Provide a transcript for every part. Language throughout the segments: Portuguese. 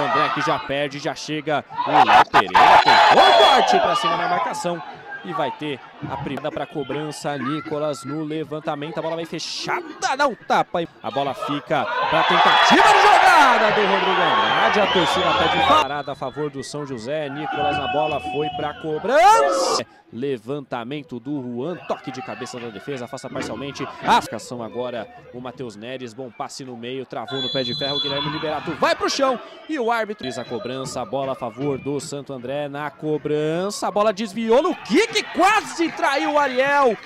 Santo André que já perde, já chega o Léo Pereira, tentou um corte para cima na marcação e vai ter a primeira para cobrança. Nicolas no levantamento, a bola vai fechada, dá um tapa e a bola fica para a tentativa de jogada do Rodrigo Andrade. A torcida pede parada a favor do São José. Nicolas na bola, foi para cobrança. Levantamento do Juan, toque de cabeça da defesa, afasta parcialmente a marcação agora o Matheus Neres. Bom passe no meio, travou no pé de ferro. O Guilherme Liberato vai para o chão e o árbitro fez a cobrança. A bola a favor do Santo André na cobrança. A bola desviou no kick, quase traiu o Ariel.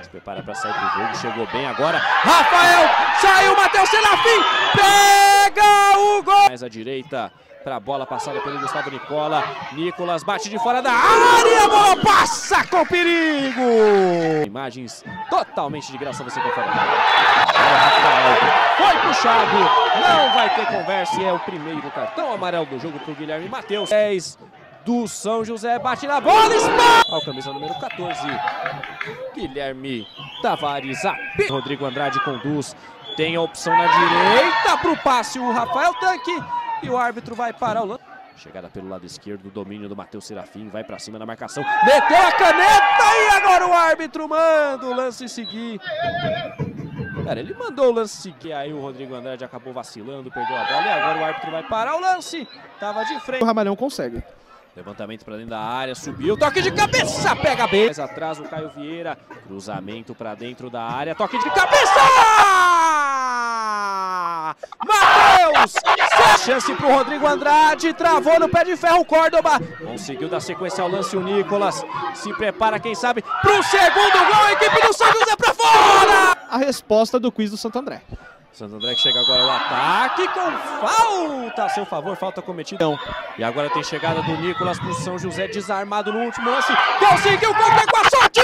Se prepara para sair do jogo, chegou bem agora. Rafael, saiu, Matheus Serafim, pega o gol! Mais à direita, para a bola passada pelo Gustavo Nicola. Nicolas bate de fora da área, a bola passa com perigo! Imagens totalmente de graça, você confere. Rafael foi puxado, não vai ter conversa e é o primeiro cartão amarelo do jogo para o Guilherme Matheus. 10 do São José, bate na bola, espalha! Ao camisa número 14, Guilherme Tavares. Rodrigo Andrade conduz, tem a opção na direita para o passe, o Rafael Tanque e o árbitro vai parar o lance. Chegada pelo lado esquerdo, domínio do Matheus Serafim, vai para cima na marcação, meteu a caneta e agora o árbitro manda o lance seguir. Cara, ele mandou o lance que aí o Rodrigo Andrade acabou vacilando, perdeu a bola e agora o árbitro vai parar o lance. Tava de frente. O Ramalhão consegue. Levantamento para dentro da área, subiu, toque de cabeça, pega bem. Mais atrás o Caio Vieira, cruzamento para dentro da área, toque de cabeça! Matheus! Chance para o Rodrigo Andrade, travou no pé de ferro o Córdoba. Conseguiu dar sequência ao lance o Nicolas, se prepara, quem sabe, para o segundo gol, a equipe do Santos é para fora! A resposta do quiz do Santo André. Santo André que chega agora ao ataque com falta a seu favor, falta cometida. E agora tem chegada do Nicolas pro São José, desarmado no último lance. Conseguiu correr com a sorte!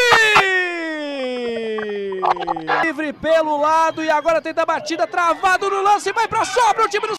Livre pelo lado e agora tenta a batida, travado no lance, vai pra sobra o time do